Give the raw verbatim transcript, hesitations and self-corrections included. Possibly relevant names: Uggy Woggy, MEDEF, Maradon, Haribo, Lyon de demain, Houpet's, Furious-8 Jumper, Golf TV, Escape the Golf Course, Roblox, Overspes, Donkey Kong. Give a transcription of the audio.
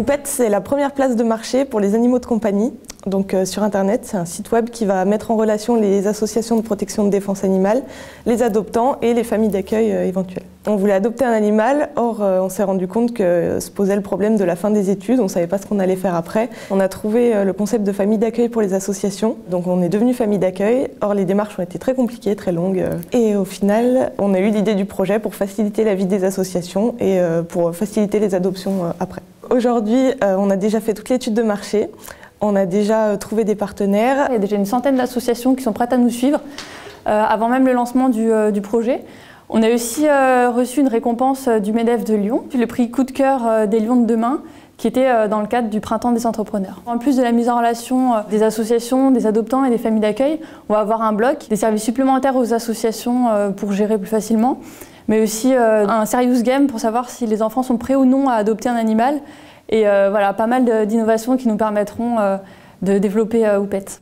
Houpet's, c'est la première place de marché pour les animaux de compagnie. Donc euh, sur Internet, c'est un site web qui va mettre en relation les associations de protection de défense animale, les adoptants et les familles d'accueil euh, éventuelles. On voulait adopter un animal, or euh, on s'est rendu compte que se posait le problème de la fin des études, on ne savait pas ce qu'on allait faire après. On a trouvé euh, le concept de famille d'accueil pour les associations, donc on est devenu famille d'accueil, or les démarches ont été très compliquées, très longues. Euh, et au final, on a eu l'idée du projet pour faciliter la vie des associations et euh, pour faciliter les adoptions euh, après. Aujourd'hui, euh, on a déjà fait toute l'étude de marché. On a déjà trouvé des partenaires. Il y a déjà une centaine d'associations qui sont prêtes à nous suivre euh, avant même le lancement du, euh, du projet. On a aussi euh, reçu une récompense euh, du MEDEF de Lyon, puis le prix coup de cœur euh, des Lyon de demain, qui était euh, dans le cadre du Printemps des entrepreneurs. En plus de la mise en relation euh, des associations, des adoptants et des familles d'accueil, on va avoir un bloc, des services supplémentaires aux associations euh, pour gérer plus facilement, mais aussi euh, un serious game pour savoir si les enfants sont prêts ou non à adopter un animal. Et euh, voilà, pas mal d'innovations qui nous permettront euh, de développer euh, Houpet's.